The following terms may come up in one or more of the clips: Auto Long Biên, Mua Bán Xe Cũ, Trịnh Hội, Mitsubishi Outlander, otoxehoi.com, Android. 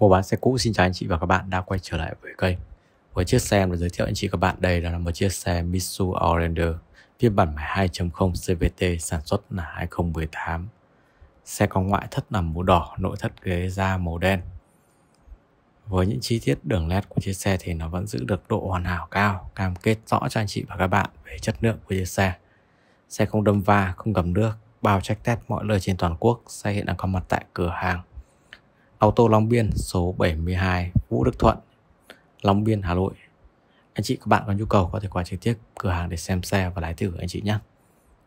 Mua bán xe cũ, xin chào anh chị và các bạn đã quay trở lại với kênh. Với chiếc xe em đã giới thiệu anh chị các bạn đây là một chiếc xe Mitsubishi Outlander phiên bản 2.0 CVT, sản xuất là 2018. Xe có ngoại thất là màu đỏ, nội thất ghế da màu đen. Với những chi tiết đường nét của chiếc xe thì nó vẫn giữ được độ hoàn hảo cao, cam kết rõ cho anh chị và các bạn về chất lượng của chiếc xe. Xe không đâm va, không ngầm nước, bao check test mọi nơi trên toàn quốc. Xe hiện đang có mặt tại cửa hàng Auto Long Biên, số 72 Vũ Đức Thuận, Long Biên, Hà Nội. Anh chị các bạn có nhu cầu có thể qua trực tiếp cửa hàng để xem xe và lái thử anh chị nhé.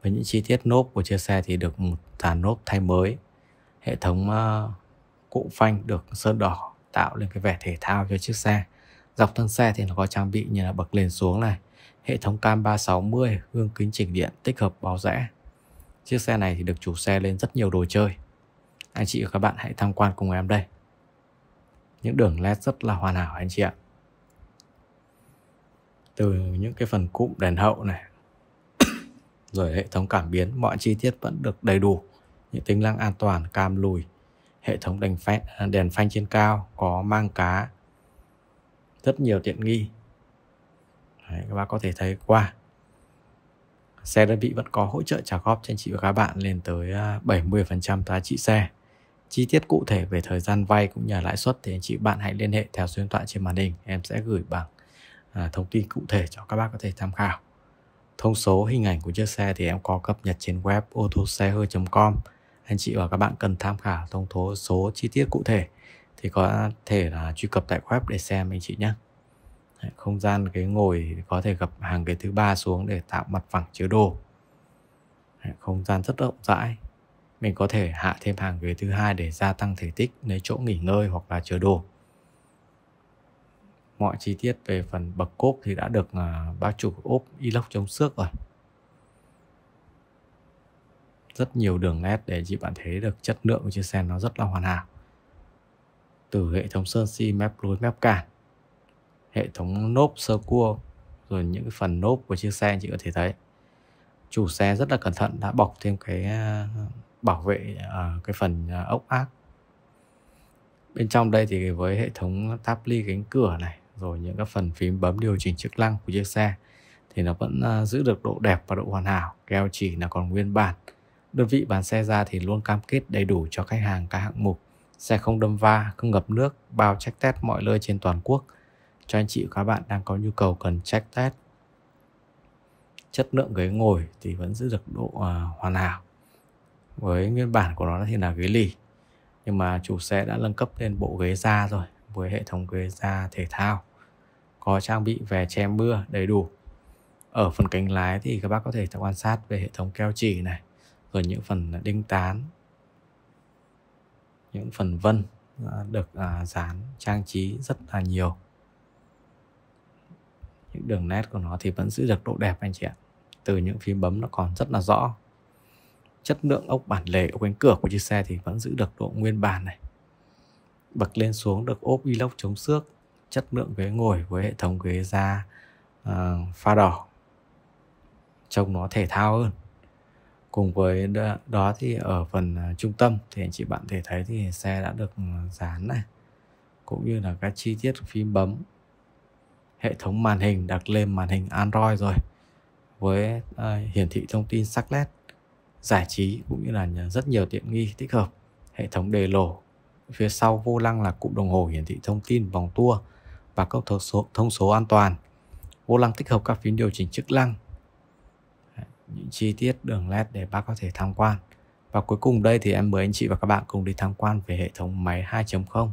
Với những chi tiết nốp của chiếc xe thì được một dàn nốp thay mới, hệ thống cụm phanh được sơn đỏ tạo lên cái vẻ thể thao cho chiếc xe. Dọc thân xe thì nó có trang bị như là bậc lên xuống này, hệ thống cam 360, gương kính chỉnh điện tích hợp báo rẽ. Chiếc xe này thì được chủ xe lên rất nhiều đồ chơi. Anh chị và các bạn hãy tham quan cùng em đây. Những đường nét rất là hoàn hảo anh chị ạ. Từ những cái phần cụm đèn hậu này rồi hệ thống cảm biến, mọi chi tiết vẫn được đầy đủ. Những tính năng an toàn, cam lùi, hệ thống đèn phanh trên cao, có mang cá, rất nhiều tiện nghi. Đấy, các bạn có thể thấy qua xe đơn vị vẫn có hỗ trợ trả góp cho anh chị và các bạn lên tới 70% giá trị xe. Chi tiết cụ thể về thời gian vay cũng như lãi suất thì anh chị bạn hãy liên hệ theo số điện thoại trên màn hình, em sẽ gửi bảng thông tin cụ thể cho các bác có thể tham khảo. Thông số hình ảnh của chiếc xe thì em có cập nhật trên web otoxehoi.com. Anh chị và các bạn cần tham khảo thông số chi tiết cụ thể thì có thể là truy cập tại web để xem anh chị nhé. Không gian ghế ngồi có thể gập hàng ghế thứ 3 xuống để tạo mặt phẳng chứa đồ. Không gian rất rộng rãi. Mình có thể hạ thêm hàng ghế thứ 2 để gia tăng thể tích, lấy chỗ nghỉ ngơi hoặc là chứa đồ. Mọi chi tiết về phần bậc cốp thì đã được bác chủ ốp inox chống xước rồi. Rất nhiều đường nét để chị bạn thấy được chất lượng của chiếc xe nó rất là hoàn hảo. Từ hệ thống sơn si, mép lối, mép cản, hệ thống nốp sơ cua, rồi những phần nốp của chiếc xe anh chị có thể thấy chủ xe rất là cẩn thận, đã bọc thêm cái bảo vệ cái phần ốc ác. Bên trong đây thì với hệ thống táp ly cánh cửa này, rồi những các phần phím bấm điều chỉnh chức năng của chiếc xe thì nó vẫn giữ được độ đẹp và độ hoàn hảo. Keo chỉ là còn nguyên bản. Đơn vị bán xe ra thì luôn cam kết đầy đủ cho khách hàng các hạng mục. Xe không đâm va, không ngập nước, bao check test mọi nơi trên toàn quốc cho anh chị và các bạn đang có nhu cầu cần check test. Chất lượng ghế ngồi thì vẫn giữ được độ hoàn hảo. Với nguyên bản của nó thì là ghế lì, nhưng mà chủ xe đã nâng cấp lên bộ ghế da rồi, với hệ thống ghế da thể thao, có trang bị về che mưa đầy đủ. Ở phần cánh lái thì các bác có thể quan sát về hệ thống keo chỉ này, rồi những phần đinh tán, những phần vân được dán trang trí rất là nhiều. Những đường nét của nó thì vẫn giữ được độ đẹp anh chị ạ. Từ những phím bấm nó còn rất là rõ. Chất lượng ốc bản lề, ốc cánh cửa của chiếc xe thì vẫn giữ được độ nguyên bản này. Bật lên xuống được ốp inox chống xước. Chất lượng ghế ngồi với hệ thống ghế da pha đỏ, trông nó thể thao hơn. Cùng với đó thì ở phần trung tâm thì anh chị bạn thể thấy thì xe đã được dán này, cũng như là các chi tiết phím bấm. Hệ thống màn hình đặt lên màn hình Android rồi, với hiển thị thông tin sắc led, giải trí cũng như là rất nhiều tiện nghi tích hợp. Hệ thống đề lỗ, phía sau vô lăng là cụm đồng hồ hiển thị thông tin vòng tua và các thông số an toàn. Vô lăng tích hợp các phím điều chỉnh chức năng. Những chi tiết đường nét để bác có thể tham quan. Và cuối cùng đây thì em mời anh chị và các bạn cùng đi tham quan về hệ thống máy 2.0.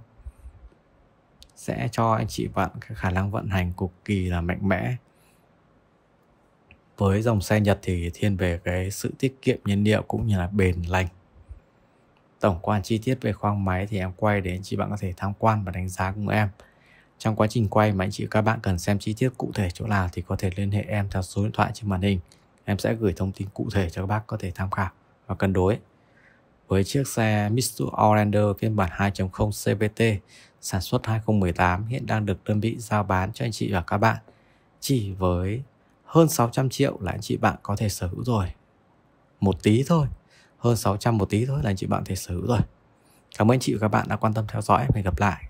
Sẽ cho anh chị bạn cái khả năng vận hành cực kỳ là mạnh mẽ. Với dòng xe Nhật thì thiên về cái sự tiết kiệm nhiên liệu cũng như là bền lành. Tổng quan chi tiết về khoang máy thì em quay để anh chị bạn có thể tham quan và đánh giá cùng em. Trong quá trình quay mà anh chị các bạn cần xem chi tiết cụ thể chỗ nào thì có thể liên hệ em theo số điện thoại trên màn hình. Em sẽ gửi thông tin cụ thể cho các bác có thể tham khảo và cân đối. Với chiếc xe Mitsubishi Outlander phiên bản 2.0 CVT sản xuất 2018 hiện đang được đơn vị giao bán cho anh chị và các bạn chỉ với hơn 600 triệu là anh chị bạn có thể sở hữu rồi. Một tí thôi, hơn 600 một tí thôi là anh chị bạn có thể sở hữu rồi. Cảm ơn anh chị và các bạn đã quan tâm theo dõi. Hẹn gặp lại.